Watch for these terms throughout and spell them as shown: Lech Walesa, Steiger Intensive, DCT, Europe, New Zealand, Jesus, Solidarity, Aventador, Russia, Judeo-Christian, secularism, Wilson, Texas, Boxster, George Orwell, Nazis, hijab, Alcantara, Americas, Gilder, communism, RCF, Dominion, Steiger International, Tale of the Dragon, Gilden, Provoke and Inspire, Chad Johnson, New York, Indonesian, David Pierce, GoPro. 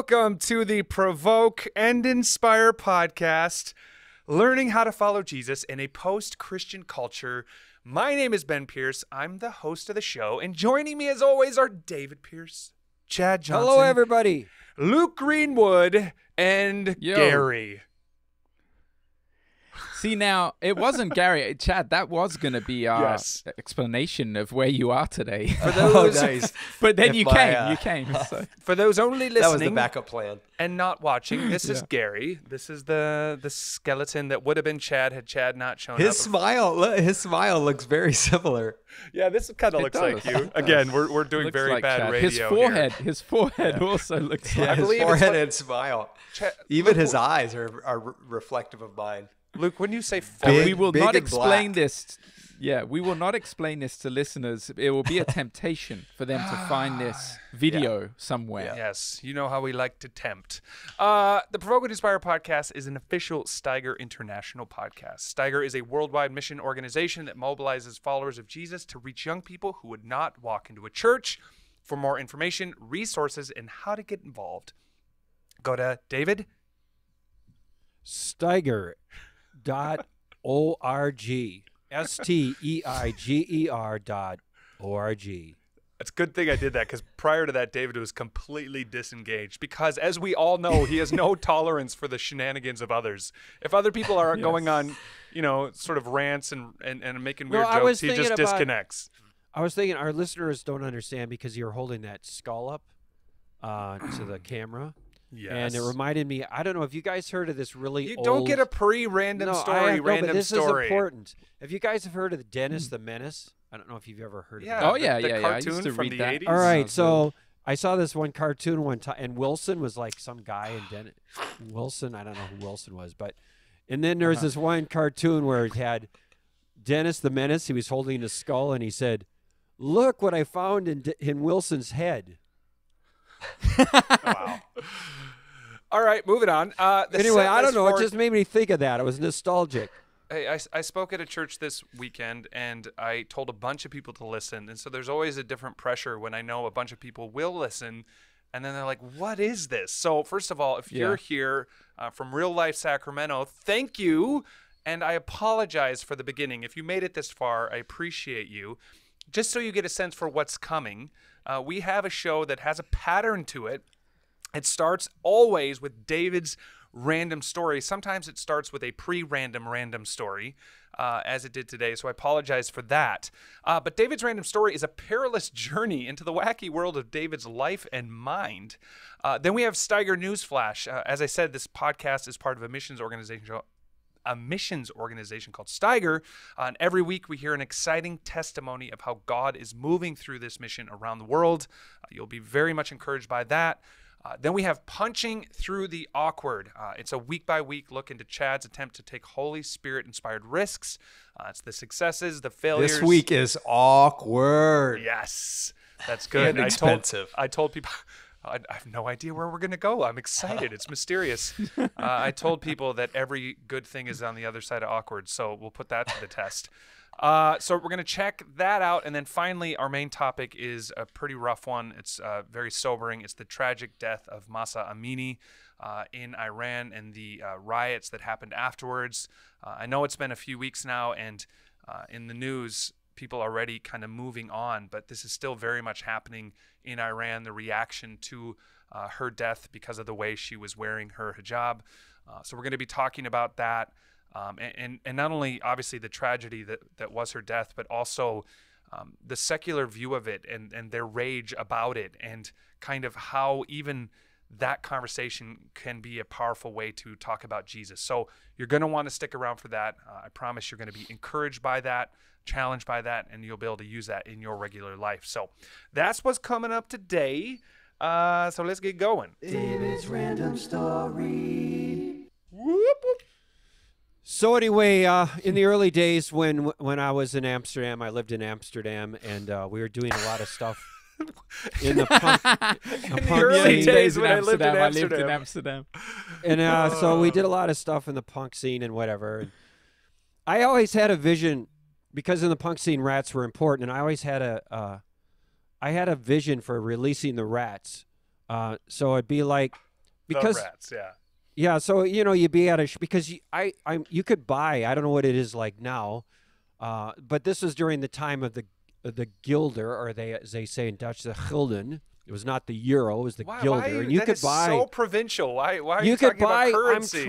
Welcome to the Provoke and Inspire podcast, learning how to follow Jesus in a post-Christian culture. My name is Ben Pierce. I'm the host of the show, and joining me as always are David Pierce, Chad Johnson. Hello, everybody. Luke Greenwood, and yo, Gary. See, now, it wasn't Gary. Chad, that was going to be our explanation of where you are today. For those, but then you came. So. For those only listening. That was the backup plan. And not watching, this is Gary. This is the skeleton that would have been Chad had Chad not shown up. His smile looks very similar. Yeah, this kind of looks like you. Again, we're doing very like bad Chad. Radio His forehead also looks like his forehead and smile. Chad, even his eyes are reflective of mine. Luke, when you say big, we will not explain this. Yeah, we will not explain this to listeners. It will be a temptation for them to find this video somewhere. Yeah. Yes, you know how we like to tempt. The Provoke and Inspire podcast is an official Steiger International podcast. Steiger is a worldwide mission organization that mobilizes followers of Jesus to reach young people who would not walk into a church. For more information, resources, and how to get involved, go to David. Steiger.org. steiger.org. It's a good thing I did that, because prior to that, David was completely disengaged because, as we all know, he has no tolerance for the shenanigans of others. If other people are going on, you know, sort of rants and making weird jokes, he just disconnects. I was thinking our listeners don't understand because you're holding that skull up to the camera. Yes. And it reminded me, I don't know if you guys heard of this really old... You don't get a random story. This is important. If you guys have heard of the Dennis the Menace, I don't know if you've ever heard of that. Oh, yeah. Cartoon I used to from read the that. 80s. All right, so I saw this one cartoon one time, and Wilson was like some guy, and Dennis... Wilson, I don't know who Wilson was, but... And then there was this one cartoon where it had Dennis the Menace. He was holding his skull, and he said, "Look what I found in Wilson's head." Wow. All right, moving on. Anyway, I don't know. It just made me think of that. It was nostalgic. Hey, I spoke at a church this weekend, and I told a bunch of people to listen. And so there's always a different pressure when I know a bunch of people will listen. And then they're like, what is this? So first of all, if you're here from Real Life Sacramento, thank you. And I apologize for the beginning. If you made it this far, I appreciate you. Just so you get a sense for what's coming, we have a show that has a pattern to it. It starts always with David's random story. Sometimes it starts with a pre-random random story, as it did today, so I apologize for that. But David's random story is a perilous journey into the wacky world of David's life and mind. Then we have Steiger Newsflash. As I said, this podcast is part of a missions organization called Steiger. And every week we hear an exciting testimony of how God is moving through this mission around the world. You'll be very much encouraged by that. Then we have Punching Through the Awkward. It's a week-by-week look into Chad's attempt to take Holy Spirit-inspired risks. It's the successes, the failures. This week is awkward. Yes, that's good. And expensive. I told people... I have no idea where we're going to go. I'm excited. It's mysterious. I told people that every good thing is on the other side of awkward, so we'll put that to the test. So we're going to check that out. And then finally, our main topic is a pretty rough one. It's very sobering. It's the tragic death of Mahsa Amini in Iran and the riots that happened afterwards. I know it's been a few weeks now, and in the news, people already kind of moving on, but this is still very much happening in Iran, the reaction to her death because of the way she was wearing her hijab. So we're going to be talking about that. And not only obviously the tragedy that was her death, but also the secular view of it and their rage about it, and kind of how even that conversation can be a powerful way to talk about Jesus. So you're going to want to stick around for that. I promise you're going to be encouraged by that, challenged by that, and you'll be able to use that in your regular life. So that's what's coming up today. So let's get going. David's random story. Whoop, whoop. So anyway, in the early days when I was in Amsterdam, I lived in Amsterdam, and we were doing a lot of stuff. In the early days when I lived in Amsterdam. And so we did a lot of stuff in the punk scene and whatever. And I always had a vision, because in the punk scene, rats were important. And I always had I had a vision for releasing the rats. So it'd be like because the rats, yeah. Yeah, so you know, you'd be at a you could buy, I don't know what it is like now, but this is during the time of the Gilder, or they as they say in Dutch, the Gilden. It was not the euro, it was the Gilder. And you could buy, so provincial. Why are you talking about currency?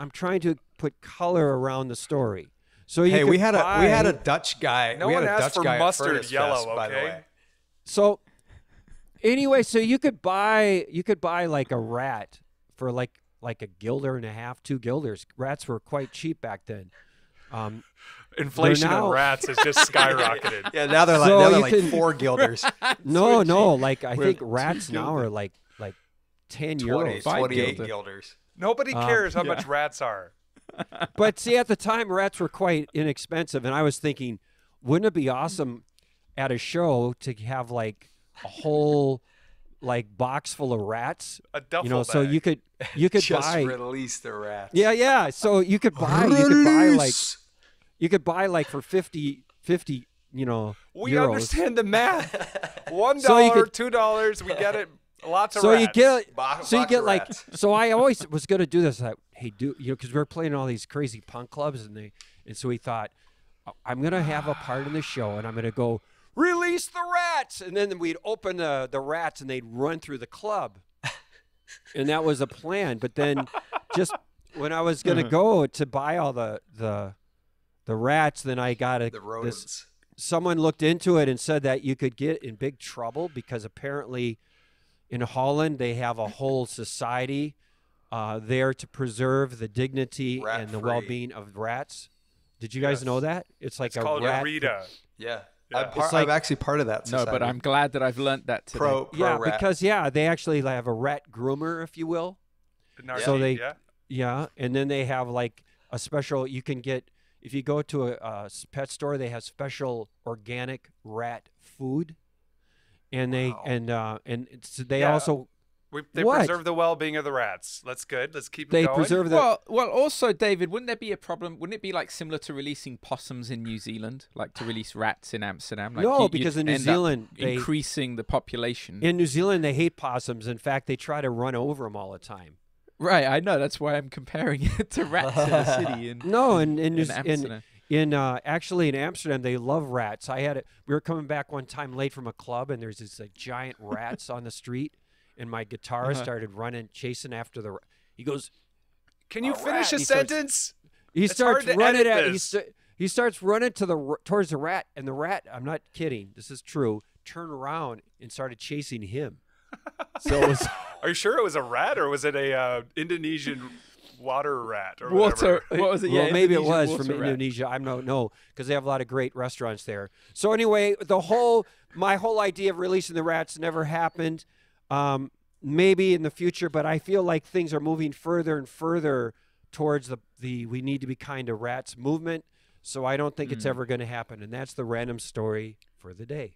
I'm trying to put color around the story. So you hey, we had a Dutch guy. No one asked for mustard yellow, okay? By the way. So anyway, so you could buy like a rat for like a Gilder and a half, 2 Gilders. Rats were quite cheap back then. Inflation on rats has just skyrocketed. Yeah, now they're like, so now they're like 4 Gilders. No, no, like I think rats now are like 10 euros. 28 Gilders. Nobody cares how much rats are. But see, at the time, rats were quite inexpensive. And I was thinking, wouldn't it be awesome at a show to have like a whole like box full of rats, a duffel bag. So you could just buy, release the rats. Yeah, yeah. So you could buy like for 50, you know, we euros. Understand the math. $1, so $2, we get it. Lots of so rats. So I always was going to do this. Like, hey, you know, because we were playing all these crazy punk clubs, and so we thought, I'm going to have a part in the show, and I'm going to go release the rats, and then we'd open the rats, and they'd run through the club, and that was a plan. But then, just when I was going to go to buy all the rats, then I got the rodents. Someone looked into it and said that you could get in big trouble because apparently, in Holland, they have a whole society there to preserve the dignity and the well-being of rats. Did you guys know that? It's like it's called a RITA. Yeah. Yeah. I'm actually part of that society. No, but I'm glad that I've learned that today. Because they actually have a rat groomer, if you will. And then they have like a special, you can get, if you go to a pet store, they have special organic rat food. And they preserve the well-being of the rats. That's good. Let's keep them going. Well, also, David, wouldn't there be a problem? Wouldn't it be like similar to releasing possums in New Zealand, like to release rats in Amsterdam? Like, no, because in New Zealand, increasing the population. In New Zealand, they hate possums. In fact, they try to run over them all the time. Right, I know. That's why I'm comparing it to rats in the city. Actually, in Amsterdam, they love rats. We were coming back one time late from a club, and there's this giant rats on the street, and my guitarist started chasing after the. He goes, "Can you finish a sentence?" He starts running towards the rat, and the rat. I'm not kidding. This is true. Turned around and started chasing him. So it was. Are you sure it was a rat, or was it a Indonesian? Water rat or whatever. What was it? Yeah, well, maybe it was from Indonesia. I don't know because they have a lot of great restaurants there. So anyway, my whole idea of releasing the rats never happened. Maybe in the future, but I feel like things are moving further and further towards the we need to be kind to rats movement. So I don't think it's ever going to happen. And that's the random story for the day.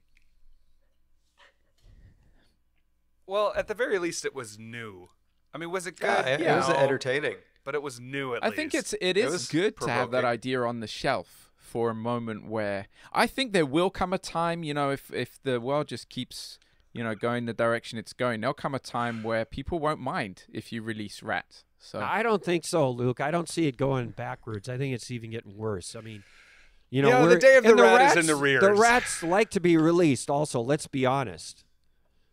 Well, at the very least, it was new. I mean, was it good? Yeah, it was entertaining. But it was new at least. I think it is good to have that idea on the shelf for a moment where I think there will come a time, you know, if the world just keeps, you know, going the direction it's going, there'll come a time where people won't mind if you release rats. So I don't think so, Luke. I don't see it going backwards. I think it's even getting worse. I mean, you know, the day of the rat is in the rear. The rats like to be released also, let's be honest.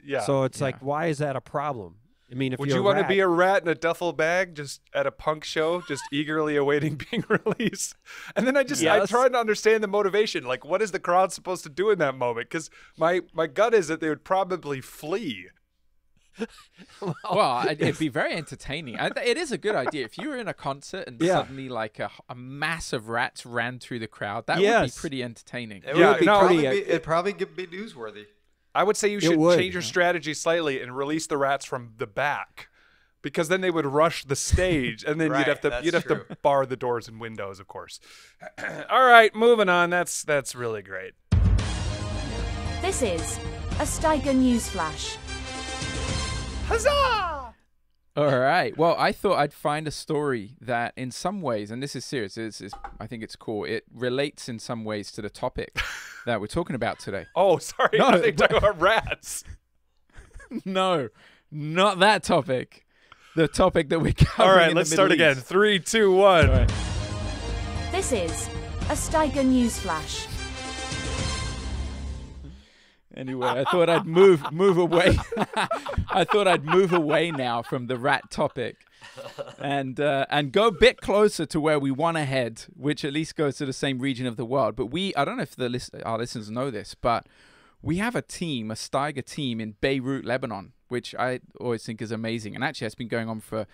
Yeah. So it's like, why is that a problem? I mean, would you want to be a rat in a duffel bag just at a punk show, just eagerly awaiting being released? And then I tried to understand the motivation. Like, what is the crowd supposed to do in that moment? Because my gut is that they would probably flee. Well, it'd be very entertaining. It is a good idea. If you were in a concert and suddenly like a mass of rats ran through the crowd, that would be pretty entertaining. It'd probably be newsworthy. I would say you should change your strategy slightly and release the rats from the back, because then they would rush the stage, and then you'd have to bar the doors and windows, of course. All right, moving on. That's really great. This is a Steiger Newsflash. Huzzah! All right. Well, I thought I'd find a story that, in some ways, and this is serious, I think it's cool. It relates in some ways to the topic that we're talking about today. Oh, sorry. No, I think talking about rats. No, not that topic. the topic that we covered. All right, let's start again. 3, 2, 1. Right. This is a Steiger Newsflash. Anyway, I thought I'd move away. I thought I'd move away now from the rat topic, and go a bit closer to where we want to head, which at least goes to the same region of the world. But we, I don't know if the our listeners know this, but we have a team, a Steiger team in Beirut, Lebanon, which I always think is amazing. And actually, it's been going on for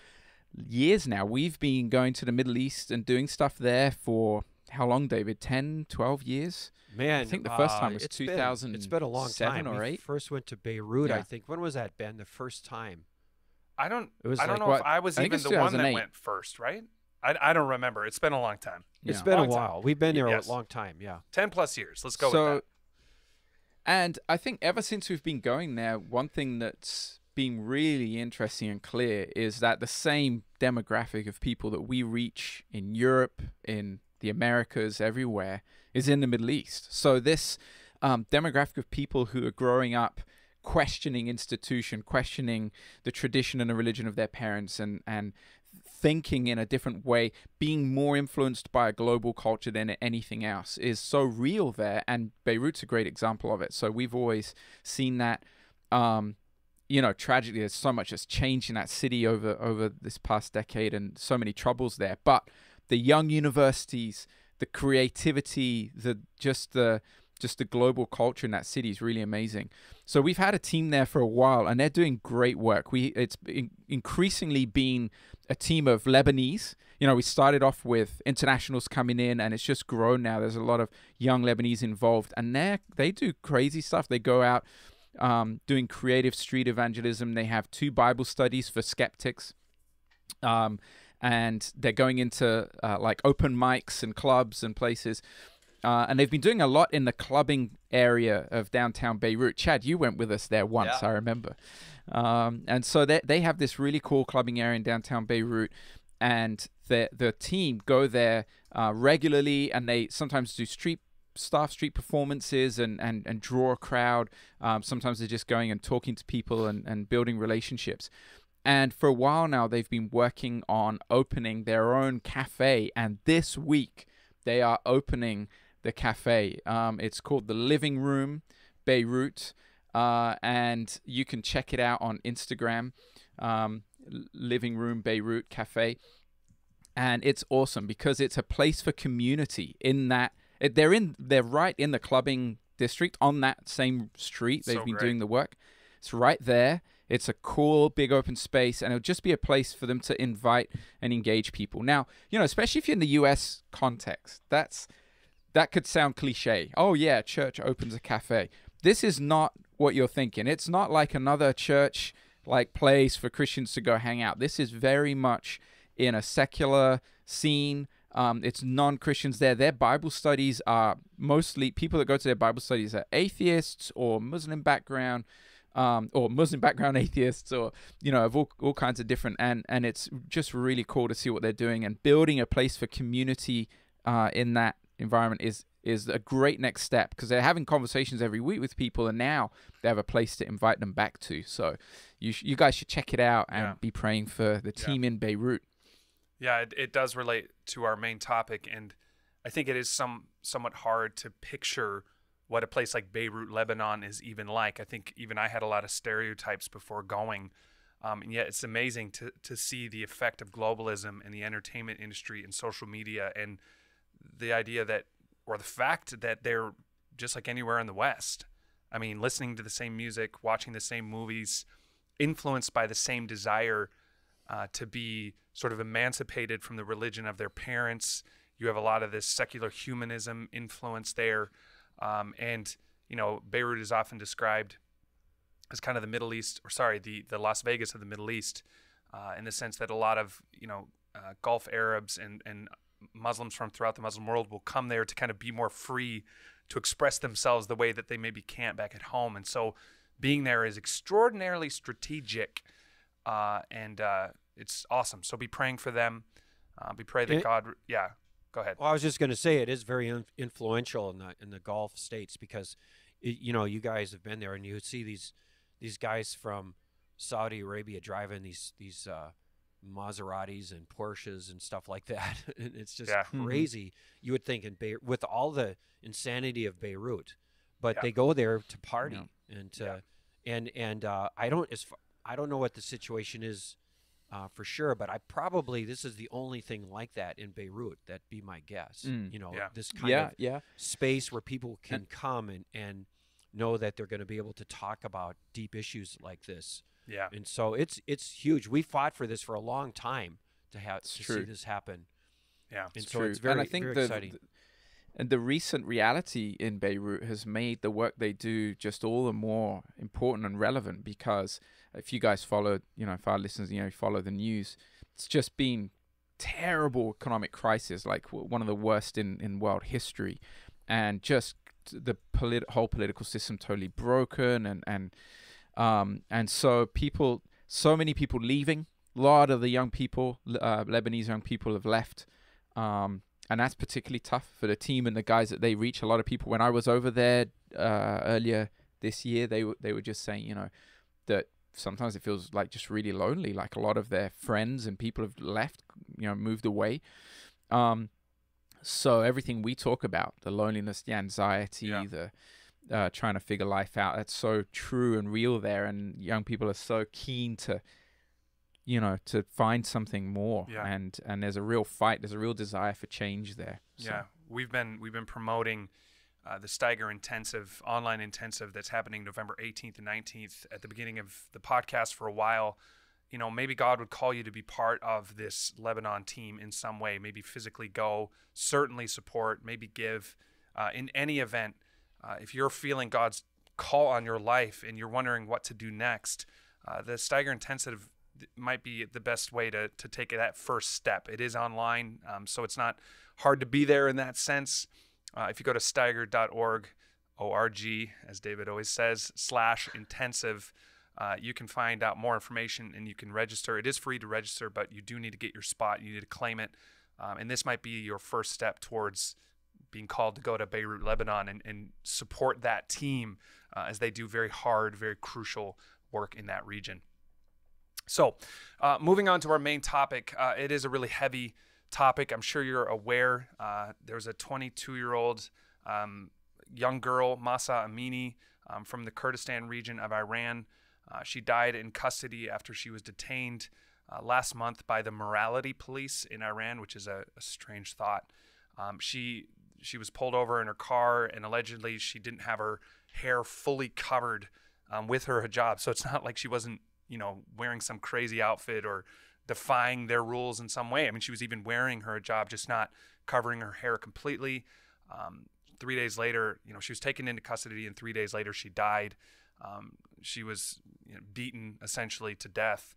years now. We've been going to the Middle East and doing stuff there for how long, David? 10, 12 years? Man, I think the first time was 2007 it's been a long time. Or we first went to Beirut, yeah. I think. When was that, Ben? The first time? I don't know if I was even the one that went first, right? I don't remember. It's been a long time. Yeah. It's been a while. Time. We've been there a long time, yeah. 10+ years. Let's go with that. And I think ever since we've been going there, one thing that's been really interesting and clear is that the same demographic of people that we reach in Europe, in the Americas, everywhere, is in the Middle East. So this demographic of people who are growing up questioning institution, questioning the tradition and the religion of their parents, and thinking in a different way, being more influenced by a global culture than anything else, is so real there. And Beirut's a great example of it. So we've always seen that, you know, tragically, there's so much that's changed in that city over this past decade, and so many troubles there. But the young universities, the creativity, just the global culture in that city is really amazing. So we've had a team there for a while, and they're doing great work. It's increasingly been a team of Lebanese. You know, we started off with internationals coming in, and it's just grown now. There's a lot of young Lebanese involved, and they do crazy stuff. They go out doing creative street evangelism. They have 2 Bible studies for skeptics. And they're going into like open mics and clubs and places. And they've been doing a lot in the clubbing area of downtown Beirut. Chad, you went with us there once, yeah. I remember. And so they have this really cool clubbing area in downtown Beirut. And the team go there regularly, and they sometimes do street performances and draw a crowd. Sometimes they're just going and talking to people and building relationships. And for a while now, they've been working on opening their own cafe. And this week, they are opening the cafe. It's called the Living Room Beirut. And you can check it out on Instagram, Living Room Beirut Cafe. And it's awesome because it's a place for community in that they're right in the clubbing district on that same street. They've been doing the work. It's right there. It's a cool, big open space, and it'll just be a place for them to invite and engage people. Now, you know, especially if you're in the U.S. context, that could sound cliche. Oh, yeah, church opens a cafe. This is not what you're thinking. It's not like another church-like place for Christians to go hang out. This is very much in a secular scene. It's non-Christians there. Their Bible studies are mostly people that go to their Bible studies are atheists or Muslim background. Or Muslim background atheists, or, you know, of all kinds of different, and it's just really cool to see what they're doing, and building a place for community in that environment is a great next step, because they're having conversations every week with people, and now they have a place to invite them back to. So you guys should check it out and be praying for the team in Beirut. Yeah, it does relate to our main topic, and I think it is somewhat hard to picture what a place like Beirut, Lebanon is even like. I think even I had a lot of stereotypes before going. And yet it's amazing to see the effect of globalism in the entertainment industry and social media, and the idea that, or the fact that they're just like anywhere in the West. I mean, listening to the same music, watching the same movies, influenced by the same desire to be sort of emancipated from the religion of their parents. You have a lot of this secular humanism influence there. And, you know, Beirut is often described as kind of the Middle East, or sorry, the Las Vegas of the Middle East, in the sense that a lot of, you know, Gulf Arabs and Muslims from throughout the Muslim world will come there to kind of be more free to express themselves the way that they maybe can't back at home. And so being there is extraordinarily strategic, and it's awesome. So be praying for them. We pray that God, go ahead. Well, I was just going to say it is very influential in the Gulf states, because, you know, you guys have been there, and you see these guys from Saudi Arabia driving these Maseratis and Porsches and stuff like that. And it's just crazy. Mm-hmm. You would think in with all the insanity of Beirut, but they go there to party and to, and I don't know what the situation is for sure, but I probably this is the only thing like that in Beirut. That'd be my guess. You know, this kind of space where people can come and know that they're going to be able to talk about deep issues like this. Yeah, and so it's huge. We fought for this for a long time to have to see this happen. Yeah, and so it's very, very exciting. And the recent reality in Beirut has made the work they do just all the more important and relevant, because if you guys follow, you know, if our listeners, you know, follow the news, it's just been terrible economic crisis, like one of the worst in world history, and just the whole political system totally broken, and so people, so many people leaving. A lot of the young people, Lebanese young people, have left. And that's particularly tough for the team and the guys that they reach. A lot of people, when I was over there earlier this year, they were just saying, you know, that sometimes it feels like just really lonely. Like a lot of their friends and people have left, you know, moved away. So everything we talk about, the loneliness, the anxiety, the trying to figure life out, that's so true and real there. And young people are so keen to, you know, to find something more, and there's a real fight, there's a real desire for change there. So. Yeah, we've been promoting the Steiger Intensive, online intensive that's happening November 18th and 19th at the beginning of the podcast for a while. You know, maybe God would call you to be part of this Lebanon team in some way. Maybe physically go, certainly support, maybe give. In any event, if you're feeling God's call on your life and you're wondering what to do next, the Steiger Intensive might be the best way to take that first step. It is online, so it's not hard to be there in that sense. If you go to steiger.org, O-R-G, as David always says, /intensive, you can find out more information and you can register. It is free to register, but you do need to get your spot. You need to claim it. And this might be your first step towards being called to go to Beirut, Lebanon, and support that team as they do very hard, very crucial work in that region. So moving on to our main topic, it is a really heavy topic. I'm sure you're aware. There was a 22-year-old young girl, Mahsa Amini, from the Kurdistan region of Iran. She died in custody after she was detained last month by the morality police in Iran, which is a strange thought. She was pulled over in her car, and allegedly she didn't have her hair fully covered with her hijab. So it's not like she wasn't, you know, wearing some crazy outfit or defying their rules in some way. I mean, she was even wearing her hijab, just not covering her hair completely. 3 days later, you know, she was taken into custody, and 3 days later she died. She was, you know, beaten essentially to death.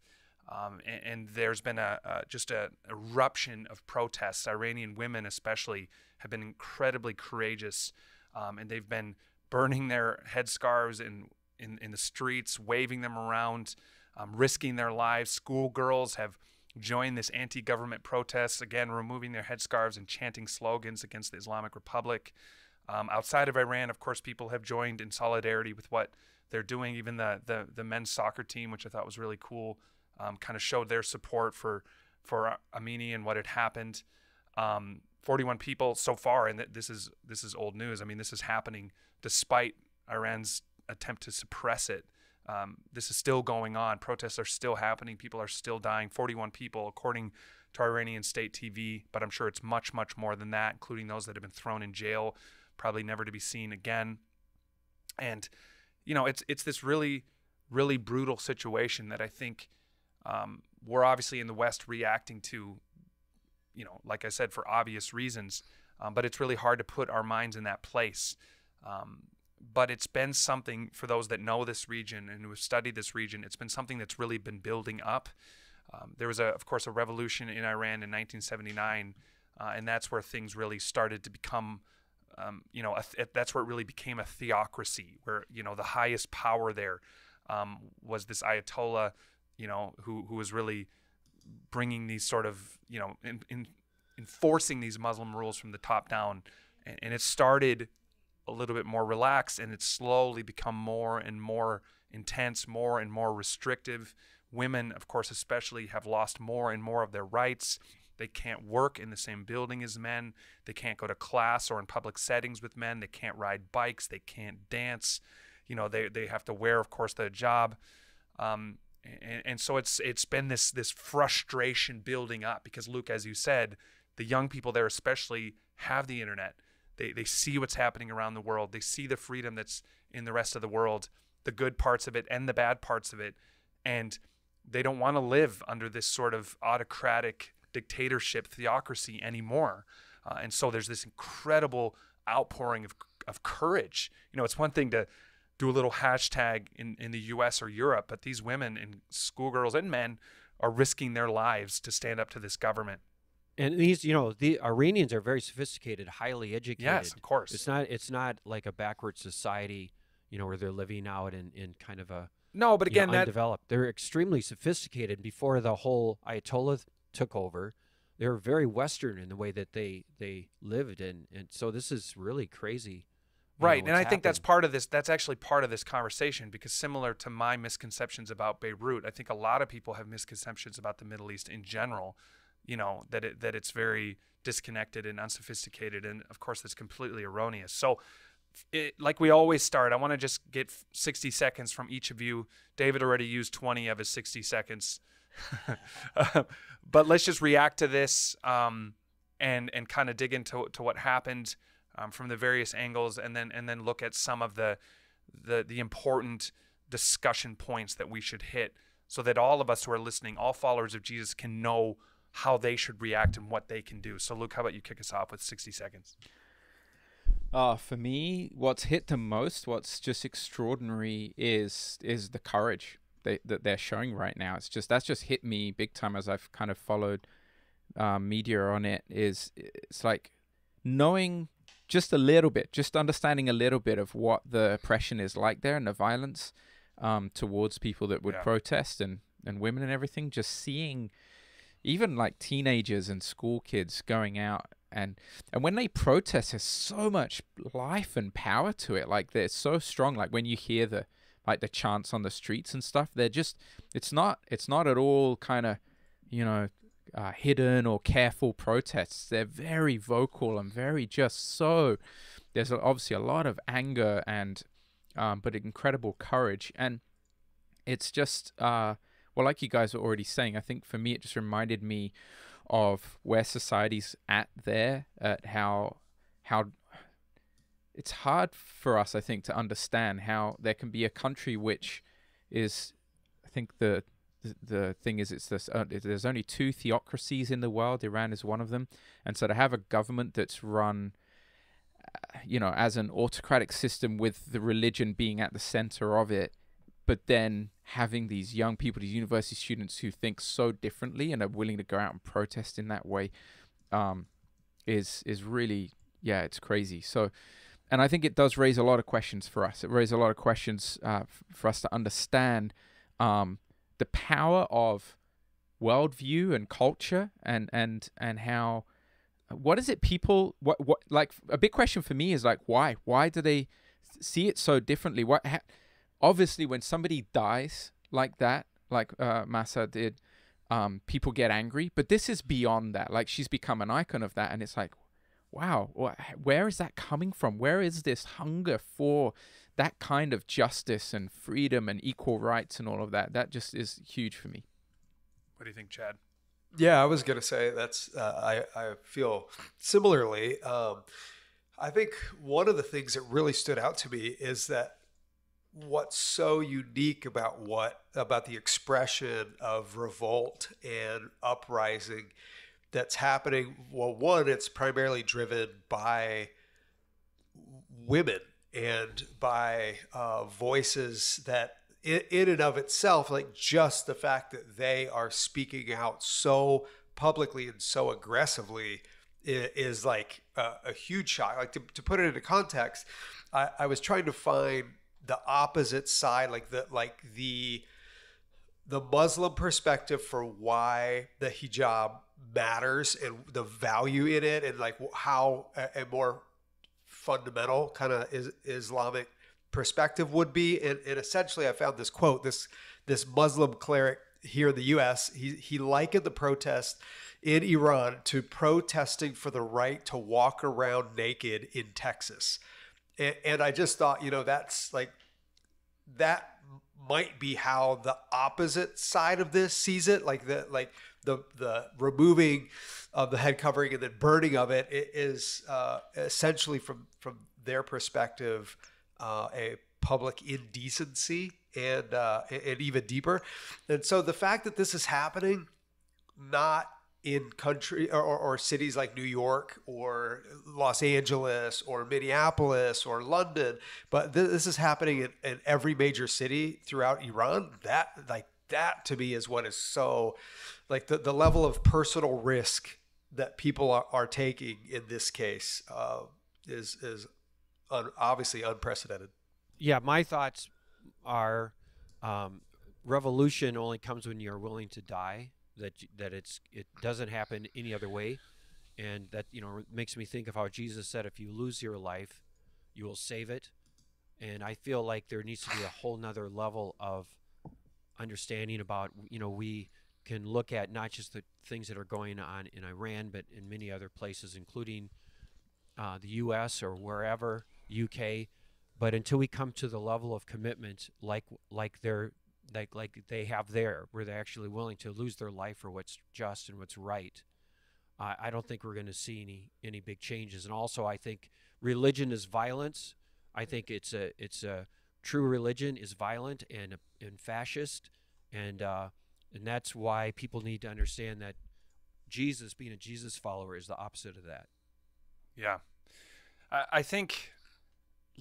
And there's been just an eruption of protests. Iranian women especially have been incredibly courageous, and they've been burning their headscarves in the streets, waving them around, risking their lives. Schoolgirls have joined this anti-government protest, again, removing their headscarves and chanting slogans against the Islamic Republic. Outside of Iran, of course, people have joined in solidarity with what they're doing. Even the men's soccer team, which I thought was really cool, kind of showed their support for Amini and what had happened. 41 people so far, and this is old news. I mean, this is happening despite Iran's attempt to suppress it. This is still going on. Protests are still happening. People are still dying. 41 people, according to Iranian state TV, but I'm sure it's much, much more than that, including those that have been thrown in jail, probably never to be seen again. And, you know, it's this really, really brutal situation that I think we're obviously in the West reacting to, you know, like I said, for obvious reasons, but it's really hard to put our minds in that place. But it's been something, for those that know this region and who have studied this region, it's been something that's really been building up. There was, of course, a revolution in Iran in 1979, and that's where things really started to become, you know, that's where it really became a theocracy, where, you know, the highest power there was this Ayatollah, you know, who was really bringing these sort of, you know, enforcing these Muslim rules from the top down. And it started a little bit more relaxed, and it's slowly become more and more intense, more and more restrictive, Women, of course, especially have lost more and more of their rights. They can't work in the same building as men. They can't go to class or in public settings with men. They can't ride bikes. They can't dance. You know, they have to wear, of course, the hijab. And so it's been this frustration building up because, Luke, as you said, the young people there especially have the internet. They see what's happening around the world. They see the freedom that's in the rest of the world, the good parts of it and the bad parts of it. And they don't want to live under this sort of autocratic dictatorship, theocracy anymore. And so there's this incredible outpouring of courage. You know, it's one thing to do a little hashtag in the US or Europe, but these women and schoolgirls and men are risking their lives to stand up to this government. And these, you know, the Iranians are very sophisticated, highly educated. Yes, of course. It's not like a backward society, you know, where they're living out in kind of a no, but again, you know, undeveloped. They're extremely sophisticated. Before the whole Ayatollah took over, they were very Western in the way that they lived, and so this is really crazy. Right, and I think that's part of this. That's actually part of this conversation, because similar to my misconceptions about Beirut, I think a lot of people have misconceptions about the Middle East in general. You know, that it's very disconnected and unsophisticated, and of course that's completely erroneous. So, like we always start, I want to just get 60 seconds from each of you. David already used 20 of his 60 seconds. But let's just react to this and kind of dig into what happened from the various angles, and then look at some of the important discussion points that we should hit, so that all of us who are listening, all followers of Jesus, can know how they should react and what they can do. So Luke, how about you kick us off with 60 seconds? For me, what's hit the most, what's just extraordinary is the courage that they're showing right now. It's just, that's just hit me big time as I've kind of followed media on it. It's like knowing just a little bit, just understanding a little bit of what the oppression is like there, and the violence towards people that would protest and women and everything. Just seeing even like teenagers and school kids going out and when they protest, there's so much life and power to it. Like, they're so strong. Like when you hear the chants on the streets and stuff, they're just, it's not at all kind of, you know, hidden or careful protests. They're very vocal and very just so, there's obviously a lot of anger and, but incredible courage. And it's just, well, like you guys were already saying, I think for me, it just reminded me of where society's at there, at how it's hard for us, I think, to understand how there can be a country which is, I think the thing is, it's this, there's only two theocracies in the world. Iran is one of them. And so to have a government that's run, you know, as an autocratic system with the religion being at the center of it, but then having these young people, these university students who think so differently and are willing to go out and protest in that way, is really, yeah, it's crazy. So, and I think it does raise a lot of questions for us. It raises a lot of questions for us to understand the power of worldview and culture, and how, what is it people, what like a big question for me is like, why do they see it so differently? Obviously, when somebody dies like that, like Mahsa did, people get angry. But this is beyond that. Like, she's become an icon of that, and it's like, wow, where is that coming from? Where is this hunger for that kind of justice and freedom and equal rights and all of that? That just is huge for me. What do you think, Chad? Yeah, I was going to say that's, I feel similarly. I think one of the things that really stood out to me is that what's so unique about the expression of revolt and uprising that's happening. Well, one, it's primarily driven by women and by voices that in and of itself, like just the fact that they are speaking out so publicly and so aggressively is like a huge shock. Like to put it into context, I was trying to find the opposite side, like the Muslim perspective for why the hijab matters and the value in it, and like how a more fundamental kind of Islamic perspective would be. And essentially I found this quote, this Muslim cleric here in the U.S., he likened the protest in Iran to protesting for the right to walk around naked in Texas. And I just thought, you know, that's like, that might be how the opposite side of this sees it. Like the removing of the head covering and then burning of it, it is essentially from their perspective, a public indecency and even deeper. And so the fact that this is happening, not in country or cities like New York or Los Angeles or Minneapolis or London, but this is happening in every major city throughout Iran. That to me is what is so, like, the level of personal risk that people are taking in this case is obviously unprecedented. Yeah, my thoughts are revolution only comes when you're willing to die. It doesn't happen any other way, and that, you know, makes me think of how Jesus said, if you lose your life, you will save it. And I feel like there needs to be a whole nother level of understanding about, you know, we can look at not just the things that are going on in Iran, but in many other places, including the U.S. or wherever, UK. But until we come to the level of commitment like they have there, where they're actually willing to lose their life for what's just and what's right, I don't think we're going to see any big changes. And also, I think religion is violence. I think it's a true religion is violent and fascist, and that's why people need to understand that Jesus, being a Jesus follower, is the opposite of that. Yeah, I think,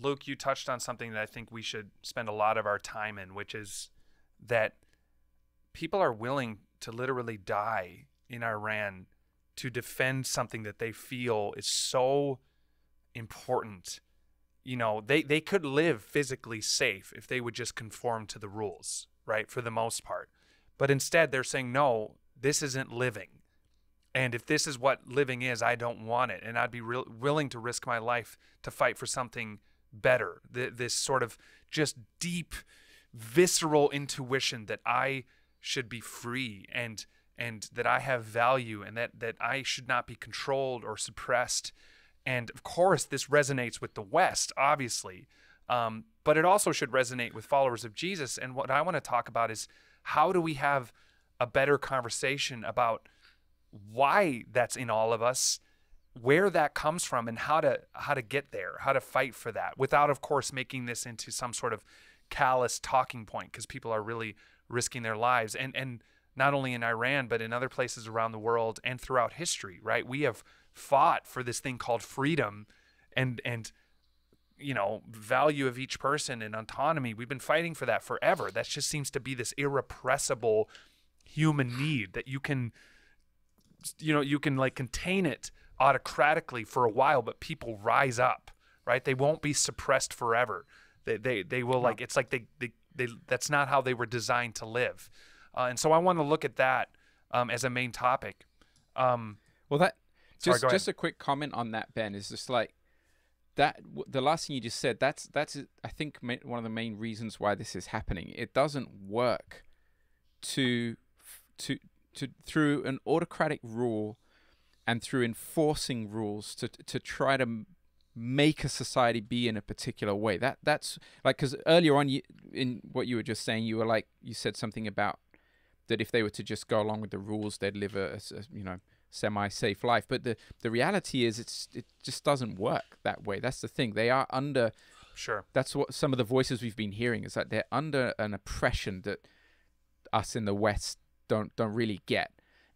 Luke, you touched on something that I think we should spend a lot of our time in, which is that people are willing to literally die in Iran to defend something that they feel is so important. You know, they could live physically safe if they would just conform to the rules, right, for the most part. But instead, they're saying, no, this isn't living. And if this is what living is, I don't want it. And I'd be willing to risk my life to fight for something better. This sort of just deep, visceral intuition that I should be free and that I have value and that I should not be controlled or suppressed. And of course, this resonates with the West, obviously, but it also should resonate with followers of Jesus. And what I want to talk about is, how do we have a better conversation about why that's in all of us, where that comes from, and how to get there, how to fight for that, without, of course, making this into some sort of callous talking point, because people are really risking their lives, and not only in Iran but in other places around the world and throughout history, right? We have fought for this thing called freedom and you know, value of each person and autonomy. We've been fighting for that forever. That just seems to be this irrepressible human need that you can like contain it autocratically for a while, but people rise up, right? They won't be suppressed forever. They will, like, it's like they that's not how they were designed to live. And so I want to look at that as a main topic. Well, that just a quick comment on that, Ben, is just like that. The last thing you just said, that's I think one of the main reasons why this is happening. It doesn't work to through an autocratic rule and through enforcing rules to try to make a society be in a particular way. That's like, because earlier on, in what you were just saying, you were like, you said something about that if they were to just go along with the rules, they'd live a you know, semi-safe life. But the reality is, it just doesn't work that way. That's the thing. They are under, sure, that's what some of the voices we've been hearing is that they're under an oppression that us in the West don't really get,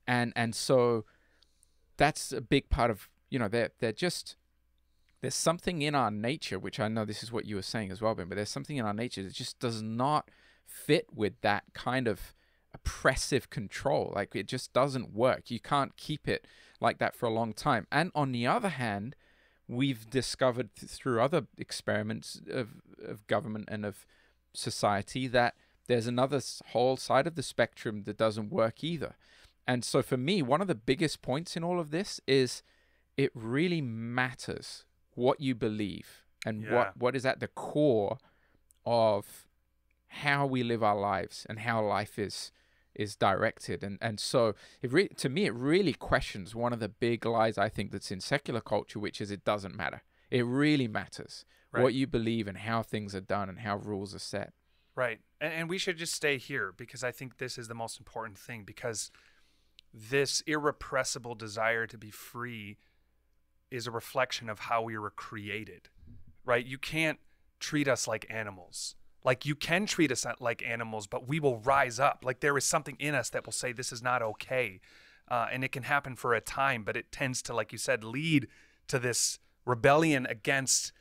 and so that's a big part of, you know, they're just, there's something in our nature, which I know this is what you were saying as well, Ben, but there's something in our nature that just does not fit with that kind of oppressive control. Like, it just doesn't work. You can't keep it like that for a long time. And on the other hand, we've discovered through other experiments of government and of society that there's another whole side of the spectrum that doesn't work either. And so for me, one of the biggest points in all of this is, it really matters what you believe and what is at the core of how we live our lives and how life is. is directed. And so it to me, it really questions one of the big lies I think that's in secular culture, which is it doesn't matter. It really matters what you believe and how things are done and how rules are set. Right. And we should just stay here, because I think this is the most important thing, because this irrepressible desire to be free is a reflection of how we were created, right? You can't treat us like animals. Like, you can treat us like animals, but we will rise up. Like, there is something in us that will say this is not okay. And it can happen for a time, but it tends to, like you said, lead to this rebellion against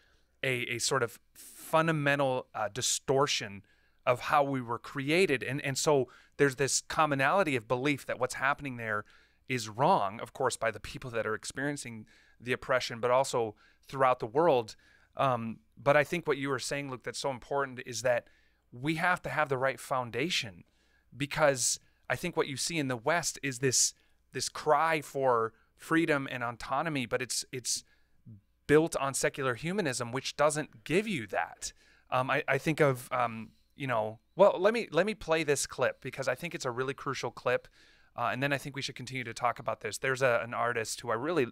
a sort of fundamental distortion of how we were created. And so there's this commonality of belief that what's happening there is wrong, of course, by the people that are experiencing the oppression, but also throughout the world. But I think what you were saying, Luke, that's so important is that we have to have the right foundation, because I think what you see in the West is this cry for freedom and autonomy, but it's built on secular humanism, which doesn't give you that. I think of, you know, well, let me play this clip, because I think it's a really crucial clip. And then I think we should continue to talk about this. There's an artist who I really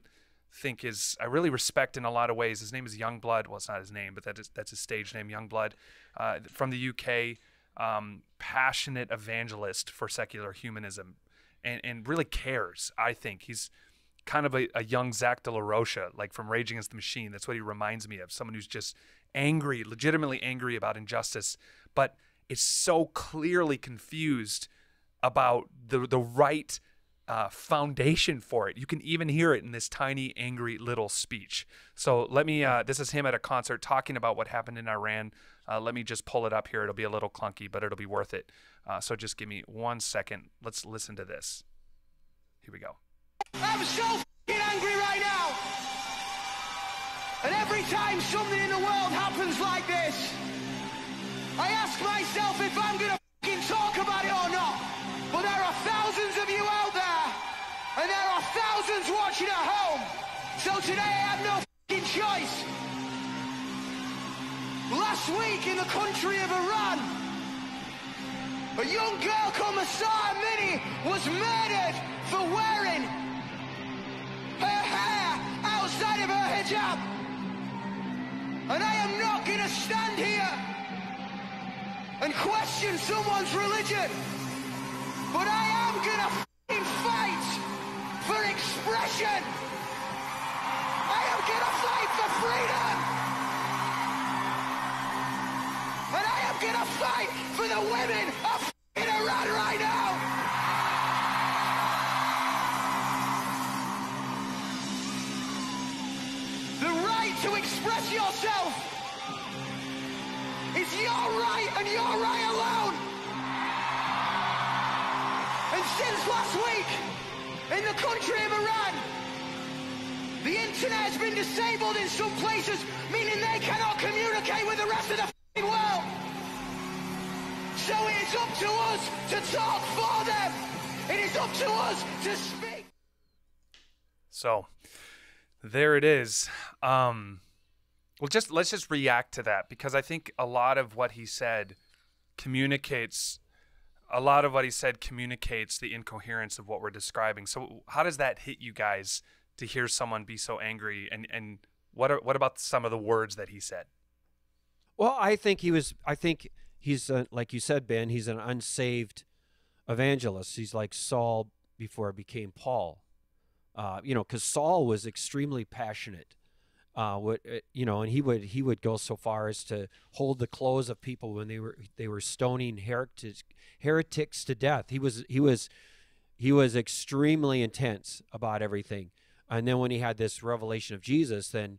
think I really respect in a lot of ways. His name is Youngblood. Well, it's not his name, but that's his stage name, Youngblood, from the UK, passionate evangelist for secular humanism, and really cares, I think. He's kind of a young Zach De La Rocha, like from Rage Against the Machine. That's what he reminds me of, someone who's just angry, legitimately angry about injustice, but is so clearly confused about the right foundation for it. You can even hear it in this tiny, angry little speech. So let me, this is him at a concert talking about what happened in Iran. Let me just pull it up here. It'll be a little clunky, but it'll be worth it. So just give me 1 second. Let's listen to this. Here we go. I'm so f***ing angry right now. And every time something in the world happens like this, I ask myself if I'm going to f***ing talk about it or not. But there are thousands of you out there, and there are thousands watching at home. So today I have no f***ing choice. Last week in the country of Iran, a young girl called Mahsa Amini was murdered for wearing her hair outside of her hijab. And I am not going to stand here and question someone's religion, but I am going to f***ing fight for expression. I am going to fight for freedom. And I am going to fight for the women of f***ing Iran right now. To express yourself is your right and your right alone. And since last week in the country of Iran, the internet has been disabled in some places, meaning they cannot communicate with the rest of the f***ing world. So it is up to us to talk for them. It is up to us to speak. So there it is. Well, let's just react to that, because I think a lot of what he said communicates the incoherence of what we're describing. So how does that hit you guys to hear someone be so angry? And what about some of the words that he said? Well, I think he's like you said, Ben, he's an unsaved evangelist. He's like Saul before he became Paul. You know, because Saul was extremely passionate, you know, and he would go so far as to hold the clothes of people when they were stoning heretics to death. He was extremely intense about everything, and then when he had this revelation of Jesus, then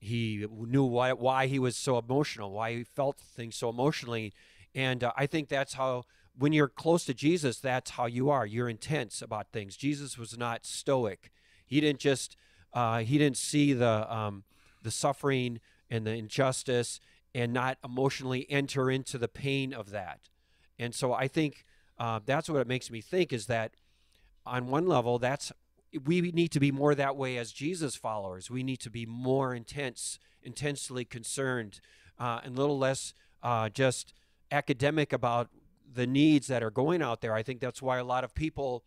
he knew why he was so emotional, why he felt things so emotionally, and I think that's how. When you're close to Jesus, that's how you are. You're intense about things. Jesus was not stoic. He didn't just see the suffering and the injustice and not emotionally enter into the pain of that. And so I think that's what it makes me think, is that on one level, we need to be more that way as Jesus followers. We need to be more intensely concerned, and a little less just academic about the needs that are going out there. I think that's why a lot of people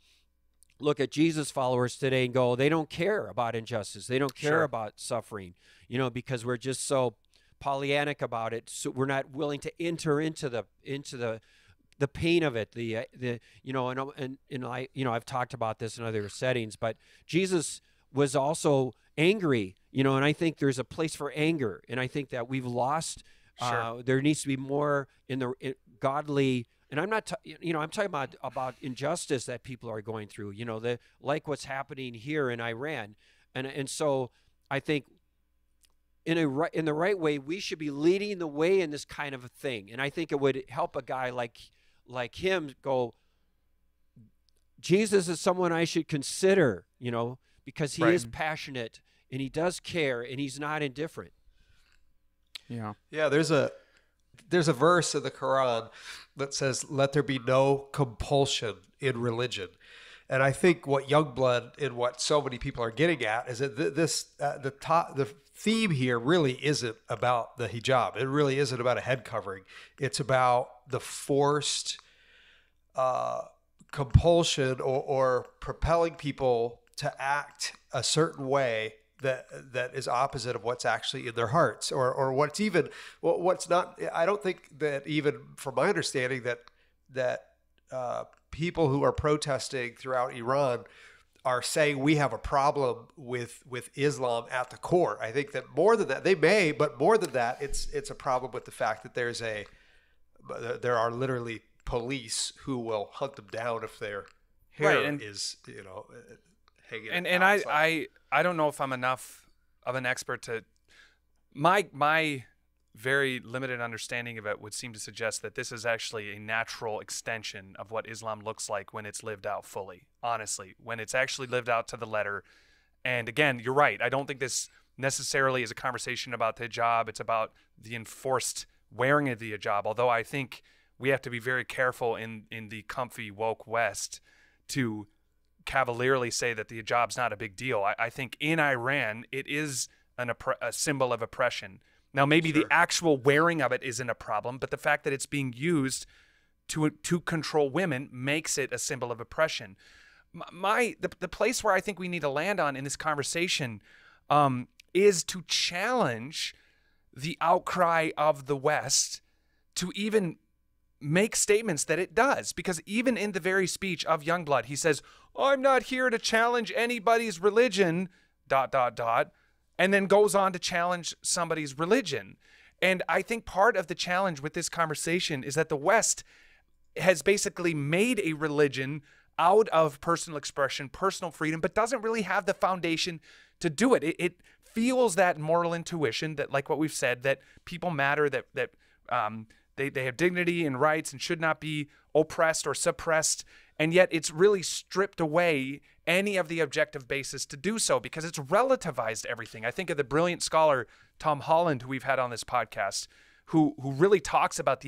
look at Jesus followers today and go, they don't care about injustice. They don't care sure. about suffering, you know, because we're just so Pollyannic about it. So we're not willing to enter into the pain of it. I've talked about this in other settings, but Jesus was also angry, you know, and I think there's a place for anger. And I think that we've lost, sure. There needs to be more in the godly. And I'm not, I'm talking about injustice that people are going through, you know, like what's happening here in Iran. And so I think in the right way, we should be leading the way in this kind of a thing. And I think it would help a guy like him go, Jesus is someone I should consider, you know, because he right. is passionate and he does care and he's not indifferent. Yeah. Yeah. There's a verse in the Quran that says, let there be no compulsion in religion. And I think what Youngblood and what so many people are getting at is that the theme here really isn't about the hijab. It really isn't about a head covering. It's about the forced compulsion or propelling people to act a certain way that is opposite of what's actually in their hearts or what's even what's not. I don't think that, even from my understanding, that people who are protesting throughout Iran are saying we have a problem with Islam at the core. I think that more than that, they may, but more than that, it's a problem with the fact that there are literally police who will hunt them down if their hair right, is, you know, hanging and outside. I don't know if I'm enough of an expert to my very limited understanding of it would seem to suggest that this is actually a natural extension of what Islam looks like when it's lived out fully, honestly, when it's actually lived out to the letter. And again, you're right. I don't think this necessarily is a conversation about the hijab. It's about the enforced wearing of the hijab, although I think we have to be very careful in the comfy woke West to cavalierly say that the hijab's not a big deal. I think in Iran, it is a symbol of oppression. Now, maybe sure. the actual wearing of it isn't a problem, but the fact that it's being used to control women makes it a symbol of oppression. The place where I think we need to land on in this conversation is to challenge the outcry of the West to even make statements that it does. Because even in the very speech of Youngblood, he says, I'm not here to challenge anybody's religion, ... and then goes on to challenge somebody's religion. And I think part of the challenge with this conversation is that the West has basically made a religion out of personal expression, personal freedom, but doesn't really have the foundation to do it. It feels that moral intuition that, like what we've said, that people matter, that they have dignity and rights and should not be oppressed or suppressed. And yet it's really stripped away any of the objective basis to do so because it's relativized everything. I think of the brilliant scholar Tom Holland, who we've had on this podcast, who really talks about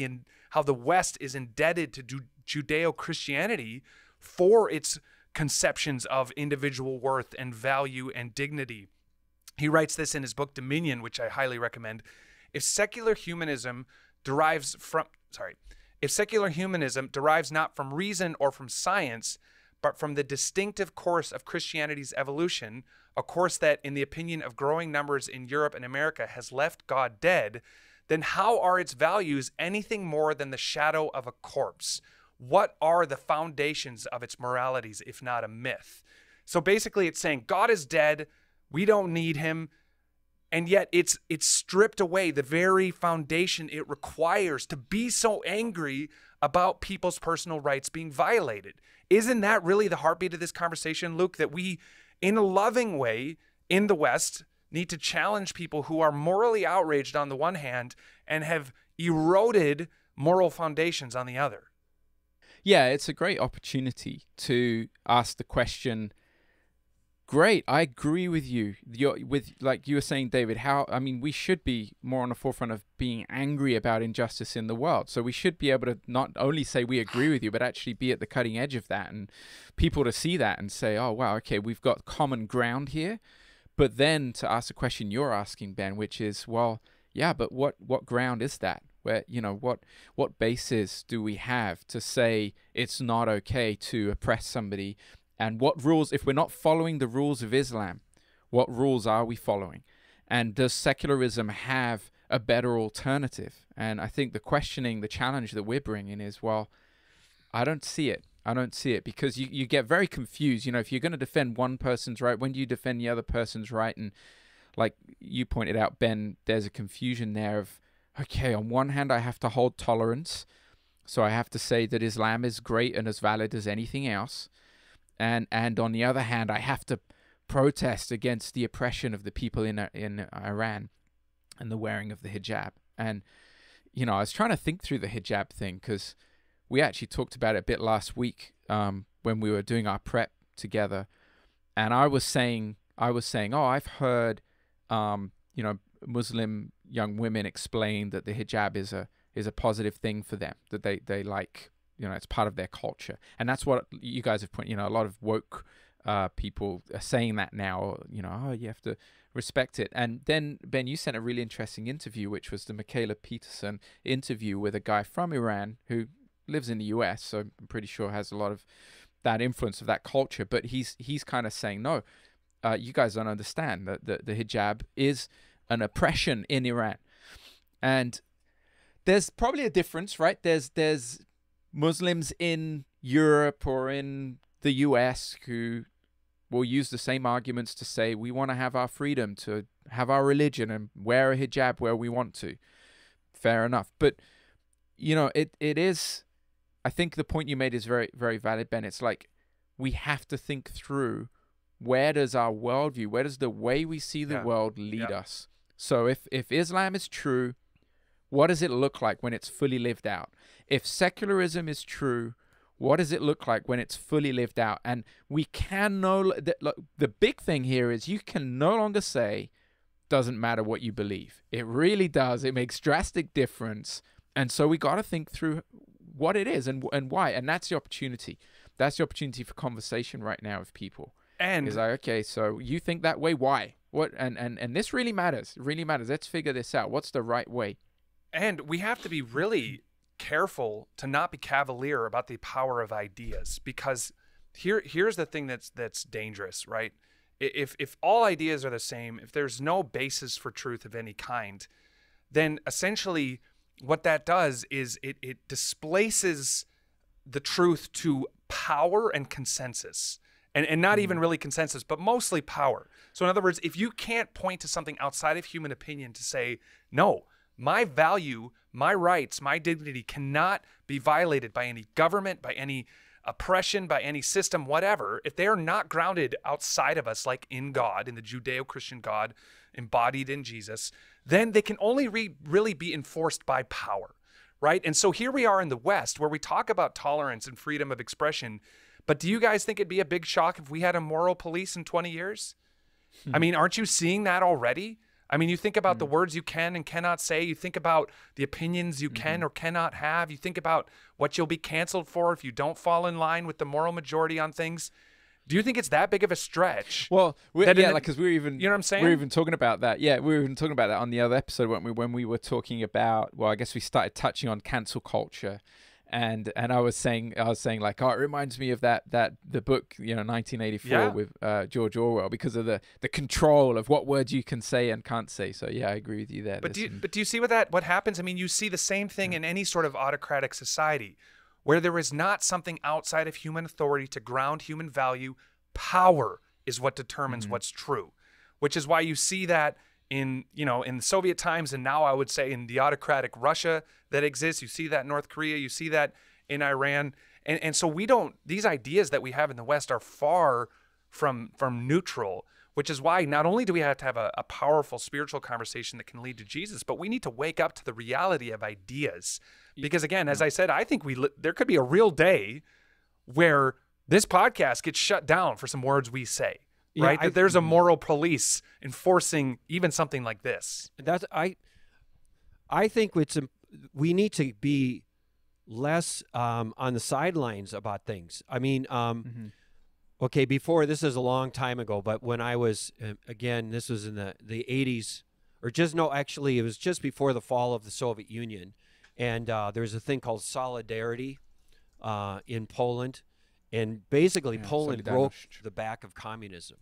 how the West is indebted to Judeo-Christianity for its conceptions of individual worth and value and dignity. He writes this in his book Dominion, which I highly recommend. If secular humanism derives not from reason or from science, but from the distinctive course of Christianity's evolution, a course that, in the opinion of growing numbers in Europe and America, has left God dead, then how are its values anything more than the shadow of a corpse? What are the foundations of its moralities, if not a myth? So basically it's saying God is dead, we don't need him, and yet it's stripped away the very foundation it requires to be so angry about people's personal rights being violated. Isn't that really the heartbeat of this conversation, Luke, that we, in a loving way, in the West, need to challenge people who are morally outraged on the one hand and have eroded moral foundations on the other? Yeah, it's a great opportunity to ask the question, great, I agree with you. Like you were saying, David, we should be more on the forefront of being angry about injustice in the world. So we should be able to not only say we agree with you, but actually be at the cutting edge of that and people to see that and say, oh, wow, okay, we've got common ground here. But then to ask the question you're asking, Ben, which is, well, yeah, but what ground is that? where, you know, what basis do we have to say it's not okay to oppress somebody? And what rules, if we're not following the rules of Islam, what rules are we following? And does secularism have a better alternative? And I think the questioning, the challenge that we're bringing is, well, I don't see it. I don't see it, because you get very confused. You know, if you're going to defend one person's right, when do you defend the other person's right? And like you pointed out, Ben, there's a confusion there of, okay, on one hand, I have to hold tolerance. So I have to say that Islam is great and as valid as anything else. And on the other hand, I have to protest against the oppression of the people in Iran and the wearing of the hijab. And, you know, I was trying to think through the hijab thing, because we actually talked about it a bit last week when we were doing our prep together. And I was saying, oh, I've heard, you know, Muslim young women explain that the hijab is a positive thing for them, that they like, you know, it's part of their culture. And that's what you guys have pointed, you know, a lot of woke people are saying that now, you know, oh, you have to respect it. And then, Ben, you sent a really interesting interview, which was the Michaela Peterson interview with a guy from Iran who lives in the US, so I'm pretty sure has a lot of that influence of that culture. But he's kind of saying, no, you guys don't understand that the hijab is an oppression in Iran. And there's probably a difference, right? There's Muslims in Europe or in the US who will use the same arguments to say we want to have our freedom to have our religion and wear a hijab where we want to. Fair enough. But, you know, it is, I think the point you made is very, very valid, Ben. It's like we have to think through, where does our worldview, where does the way we see the world lead us? So if Islam is true, what does it look like when it's fully lived out? If secularism is true, what does it look like when it's fully lived out? And we can the big thing here is you can no longer say, doesn't matter what you believe. It really does. It makes drastic difference. And so we got to think through what it is and why. And that's the opportunity. That's the opportunity for conversation right now with people. And it's like, okay, so you think that way, why? What? And this really matters. It really matters. Let's figure this out. What's the right way? And we have to be really careful to not be cavalier about the power of ideas, because here's the thing that's dangerous, right? If all ideas are the same, if there's no basis for truth of any kind, then essentially what that does is it displaces the truth to power and consensus. And not even really consensus, but mostly power. So in other words, if you can't point to something outside of human opinion to say, no, my value, my rights, my dignity cannot be violated by any government, by any oppression, by any system, whatever, if they are not grounded outside of us, like in God, in the Judeo-Christian God embodied in Jesus, then they can only really be enforced by power, right? And so here we are in the West, where we talk about tolerance and freedom of expression. But do you guys think it'd be a big shock if we had a moral police in 20 years? I mean, aren't you seeing that already? I mean, you think about the words you can and cannot say. You think about the opinions you can or cannot have. You think about what you'll be canceled for if you don't fall in line with the moral majority on things. Do you think it's that big of a stretch? Well, because we're even, you know what I'm saying? We're even talking about that. Yeah, we were even talking about that on the other episode, weren't we? When we were talking about, well, I guess we started touching on cancel culture. And I was saying like, oh, it reminds me of the book, you know, 1984 with George Orwell, because of the control of what words you can say and can't say. So yeah, I agree with you there. But do you see what happens? I mean, you see the same thing in any sort of autocratic society where there is not something outside of human authority to ground human value. Power is what determines what's true, which is why you see that in, you know, in Soviet times, and now I would say in the autocratic Russia that exists. You see that in North Korea, you see that in Iran. And so we don't, these ideas that we have in the West are far from neutral, which is why not only do we have to have a powerful spiritual conversation that can lead to Jesus, but we need to wake up to the reality of ideas. Because again, as I said, I think there could be a real day where this podcast gets shut down for some words we say. Right? Yeah, there's a moral police enforcing even something like this. I think we need to be less on the sidelines about things. I mean, okay, before, this is a long time ago, but when I was, again, this was in the 80s, or just, no, actually, it was just before the fall of the Soviet Union. And there's a thing called Solidarity in Poland. And basically, Poland broke the back of communism.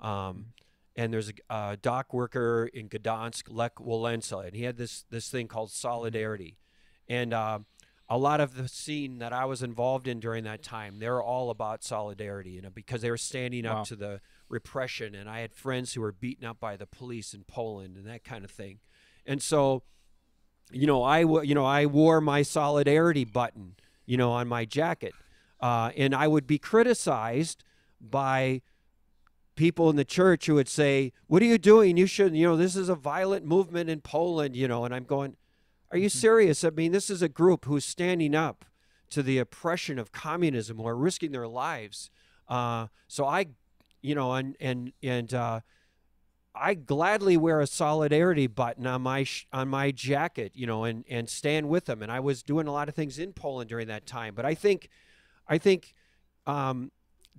And there's a dock worker in Gdansk, Lech Walesa, and he had this thing called Solidarity. And a lot of the scene that I was involved in during that time, they're all about solidarity, you know, because they were standing up to the repression. And I had friends who were beaten up by the police in Poland and that kind of thing. And so, you know, I wore my Solidarity button, you know, on my jacket. And I would be criticized by people in the church who would say, "What are you doing? You shouldn't, you know, this is a violent movement in Poland, you know." And I'm going, "Are you serious? I mean, this is a group who's standing up to the oppression of communism, who are risking their lives." So I, you know, I gladly wear a Solidarity button on my jacket, you know, and stand with them. And I was doing a lot of things in Poland during that time, but I think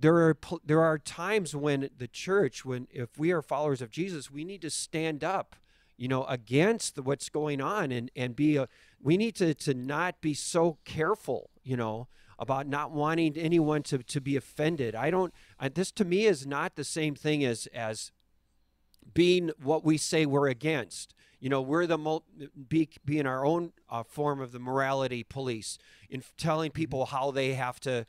there are times when the church, if we are followers of Jesus, we need to stand up, you know, against what's going on, and we need to not be so careful, you know, about not wanting anyone to be offended. This to me is not the same thing as being what we say we're against. You know, we're being our own form of the morality police in telling people how they have to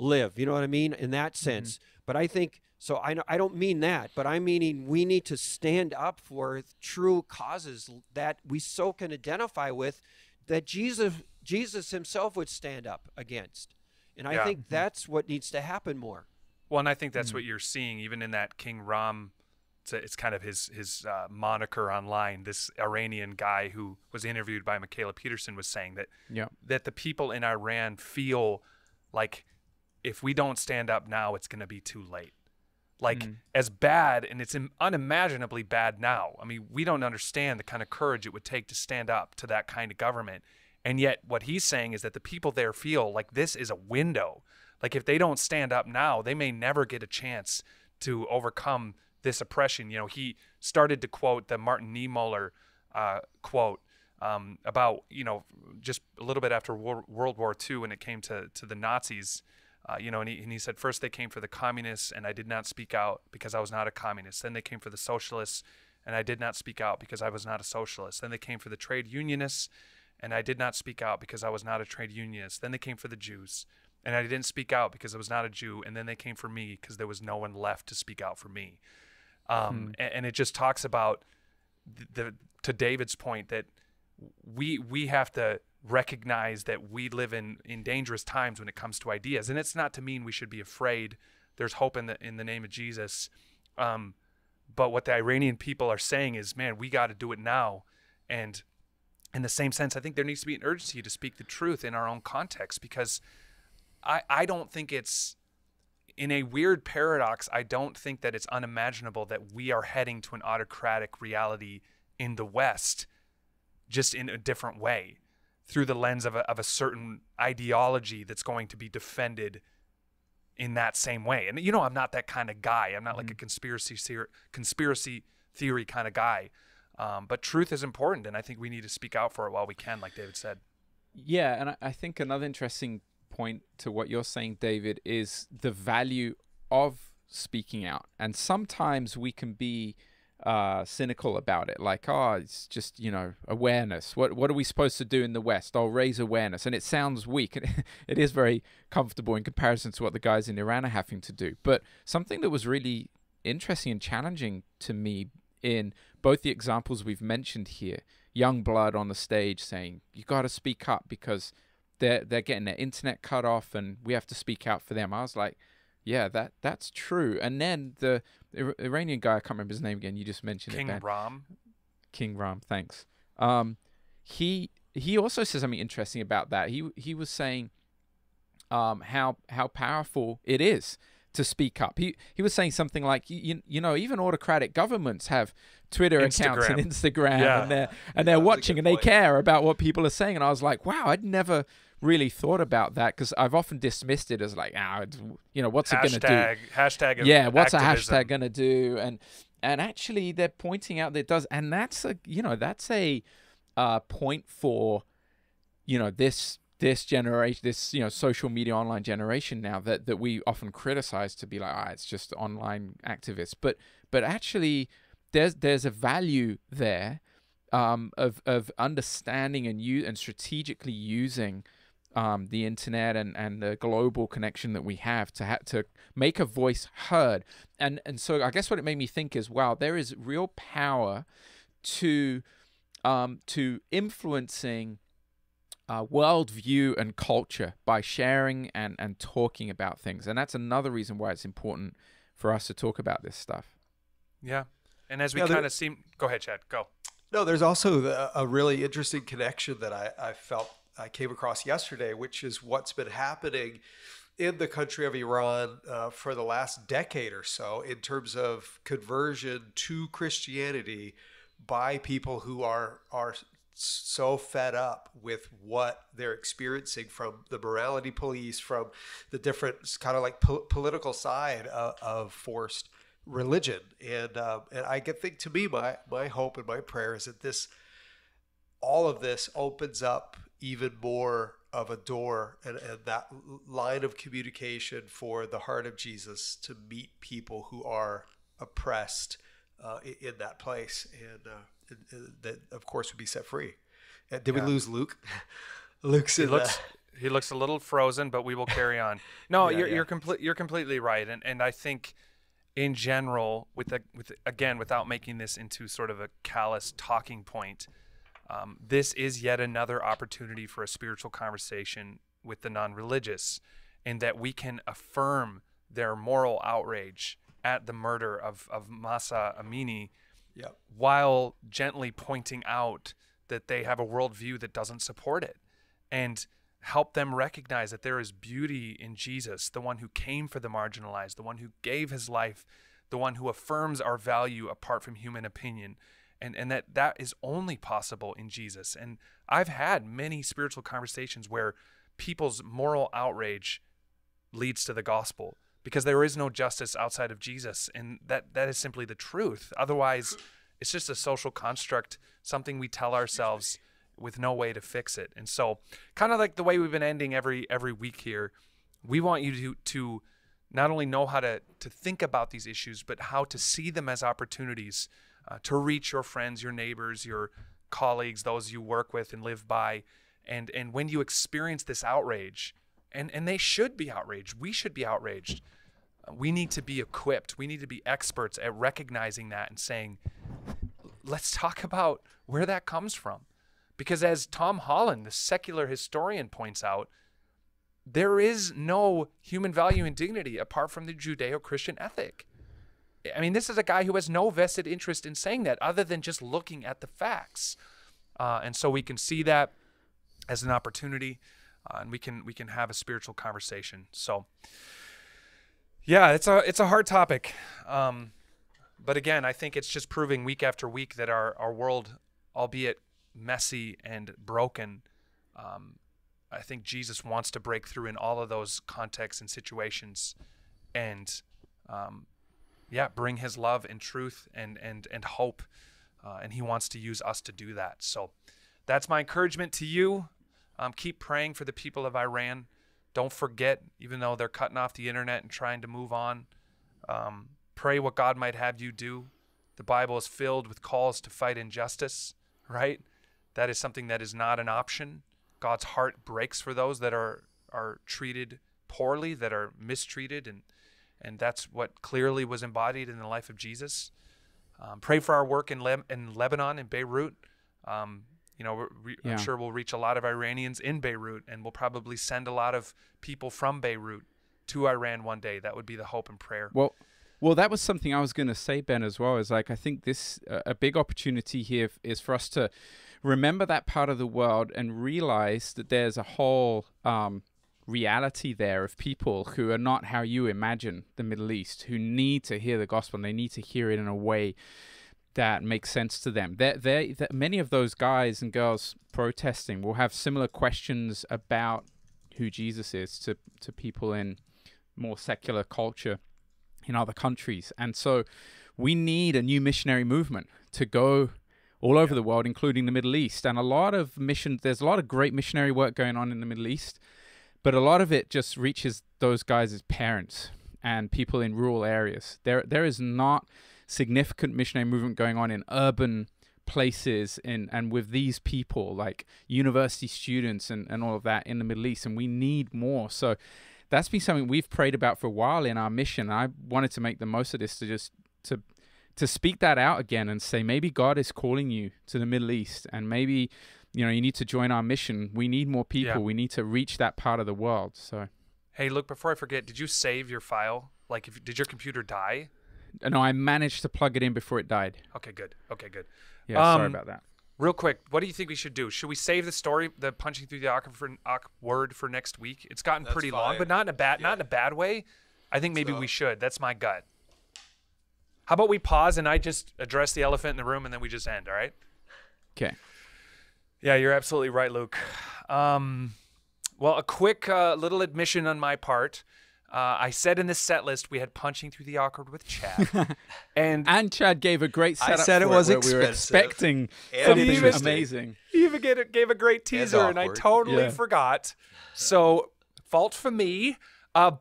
live, you know what I mean, in that sense. But I think, so I don't mean that, but I'm meaning we need to stand up for true causes that we so can identify with, that Jesus himself would stand up against. And I think that's what needs to happen more. Well, and I think that's what you're seeing, even in that King Ram. It's kind of his moniker online. This Iranian guy who was interviewed by Michaela Peterson was saying that that the people in Iran feel like, if we don't stand up now, it's going to be too late. Like as bad, and it's unimaginably bad now. I mean, we don't understand the kind of courage it would take to stand up to that kind of government. And yet what he's saying is that the people there feel like this is a window. Like if they don't stand up now, they may never get a chance to overcome this oppression. You know, he started to quote the Martin Niemöller quote about, you know, just a little bit after World War II when it came to the Nazis. You know, and he said, first they came for the communists, and I did not speak out because I was not a communist. Then they came for the socialists, and I did not speak out because I was not a socialist. Then they came for the trade unionists, and I did not speak out because I was not a trade unionist. Then they came for the Jews, and I didn't speak out because I was not a Jew. And then they came for me because there was no one left to speak out for me. And it just talks about, to David's point, that we have to recognize that we live in dangerous times when it comes to ideas. And it's not to mean we should be afraid. There's hope in the name of Jesus. But what the Iranian people are saying is, man, we got to do it now. And in the same sense, I think there needs to be an urgency to speak the truth in our own context, because I don't think it's, in a weird paradox, I don't think that it's unimaginable that we are heading to an autocratic reality in the West, just in a different way, through the lens of a certain ideology that's going to be defended in that same way. And, you know, I'm not that kind of guy. I'm not like a conspiracy theory kind of guy. But truth is important, and I think we need to speak out for it while we can, like David said. Yeah, and I think another interesting point to what you're saying, David, is the value of speaking out. And sometimes we can be cynical about it, like, oh, it's just, you know, awareness. What are we supposed to do in the West? I'll raise awareness. And it sounds weak, and it is very comfortable in comparison to what the guys in Iran are having to do. But something that was really interesting and challenging to me in both the examples we've mentioned here, Youngblood on the stage saying, you got to speak up because they're getting their internet cut off and we have to speak out for them. I was like, yeah, that's true. And then the Iranian guy, I can't remember his name again, you just mentioned it, Ben. King Ram, thanks. He also says something interesting about that. He was saying how powerful it is to speak up. He was saying something like, you know, even autocratic governments have Twitter accounts and Instagram, and they're watching and they care about what people are saying. And I was like, wow, I'd never really thought about that, because I've often dismissed it as like, you know, what's it gonna do? Hashtag, yeah, what's activism. A hashtag gonna do? And actually, they're pointing out that it does, and that's a point for you know, this generation, this, you know, social media online generation now that we often criticize to be like, ah, it's just online activists, but actually there's a value there of understanding and strategically using the internet and the global connection that we have to make a voice heard. And so I guess what it made me think is, wow, there is real power to influencing worldview and culture by sharing and talking about things. And that's another reason why it's important for us to talk about this stuff. Yeah. And as we kind of seem, go ahead, Chad, go. No, there's also a really interesting connection that I felt I came across yesterday, which is what's been happening in the country of Iran for the last decade or so in terms of conversion to Christianity by people who are so fed up with what they're experiencing from the morality police, from the different kind of like political side of forced religion. And I can think, to me, my hope and my prayer is that all of this opens up even more of a door and that line of communication for the heart of Jesus to meet people who are oppressed in that place, and that of course would be set free. Did we lose Luke? Luke's he looks a little frozen, but we will carry on. No, you're completely right, and I think in general, again, without making this into sort of a callous talking point. This is yet another opportunity for a spiritual conversation with the non-religious, and that we can affirm their moral outrage at the murder of Mahsa Amini, while gently pointing out that they have a worldview that doesn't support it, and help them recognize that there is beauty in Jesus, the one who came for the marginalized, the one who gave his life, the one who affirms our value apart from human opinion. And that is only possible in Jesus. And I've had many spiritual conversations where people's moral outrage leads to the gospel, because there is no justice outside of Jesus. And that is simply the truth. Otherwise, it's just a social construct, something we tell ourselves with no way to fix it. And so, kind of like the way we've been ending every week here, we want you to not only know how to think about these issues, but how to see them as opportunities to reach your friends, your neighbors, your colleagues, those you work with and live by. And when you experience this outrage, and they should be outraged, we should be outraged, we need to be equipped, we need to be experts at recognizing that and saying, let's talk about where that comes from. Because as Tom Holland, the secular historian, points out, there is no human value and dignity apart from the Judeo-Christian ethic. I mean, this is a guy who has no vested interest in saying that other than just looking at the facts. And so we can see that as an opportunity, and we can have a spiritual conversation. So yeah, it's a hard topic. But again, I think it's just proving week after week that our world, albeit messy and broken, I think Jesus wants to break through in all of those contexts and situations, and, yeah, bring his love and truth and hope, and he wants to use us to do that. So that's my encouragement to you. Keep praying for the people of Iran. Don't forget, even though they're cutting off the internet and trying to move on, pray what God might have you do. The Bible is filled with calls to fight injustice, right? That is something that is not an option. God's heart breaks for those that are treated poorly, that are mistreated, and that's what clearly was embodied in the life of Jesus. Pray for our work in Lebanon and Beirut. You know, I'm sure we'll reach a lot of Iranians in Beirut, and we'll probably send a lot of people from Beirut to Iran one day. That would be the hope and prayer. Well, that was something I was going to say, Ben, as well. Is like, I think this a big opportunity here is for us to remember that part of the world and realize that there's a whole reality there of people who are not how you imagine the Middle East, who need to hear the gospel, and they need to hear it in a way that makes sense to them. Many of those guys and girls protesting will have similar questions about who Jesus is to people in more secular culture in other countries. And so we need a new missionary movement to go all over the world, including the Middle East. And a lot of missions, there's a lot of great missionary work going on in the Middle East, but a lot of it just reaches those guys' parents and people in rural areas. There is not significant missionary movement going on in urban places and with these people, like university students and all of that in the Middle East, and we need more. So that's been something we've prayed about for a while in our mission. I wanted to make the most of this, to just to speak that out again and say, maybe God is calling you to the Middle East, and maybe, you know, you need to join our mission. We need more people. Yeah. We need to reach that part of the world. So, hey, look, before I forget, did you save your file? Like, did your computer die? No, I managed to plug it in before it died. Okay, good. Okay, good. Yeah, sorry about that. Real quick, what do you think we should do? Should we save the story, the punching through the awkward for next week? It's gotten pretty long, but not in a bad way. I think maybe we should. That's my gut. How about we pause and I just address the elephant in the room and then we just end, all right? Okay. Yeah, you're absolutely right, Luke. Well, a quick little admission on my part. I said in this set list we had punching through the awkward with Chad, and Chad gave a great setup. I said it was expensive. We were expecting something amazing. He even gave a great teaser, and I totally forgot. So fault for me.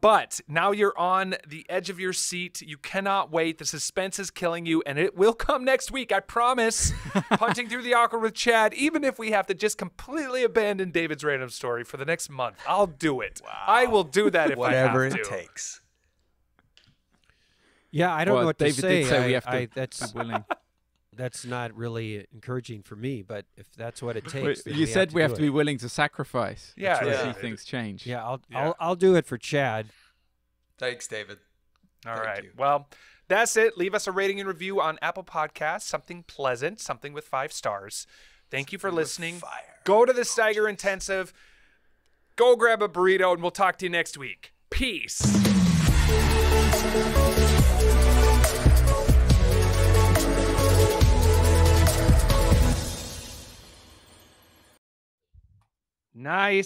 But now you're on the edge of your seat. You cannot wait. The suspense is killing you, and it will come next week. I promise. Punching through the awkward with Chad, even if we have to just completely abandon David's random story for the next month. I'll do it. Wow. I will do that if Whatever it takes. Yeah, I don't know what David to say. Did say we have to that's willing. That's not really encouraging for me, but if that's what it takes, you said we have to be willing to sacrifice. Yeah, yeah. See things change. Yeah, I'll do it for Chad. Thanks, David. All right. Well, that's it. Leave us a rating and review on Apple Podcasts. Something pleasant, something with 5 stars. Thank you for listening. Go to the Steiger Intensive. Go grab a burrito, and we'll talk to you next week. Peace. Nice.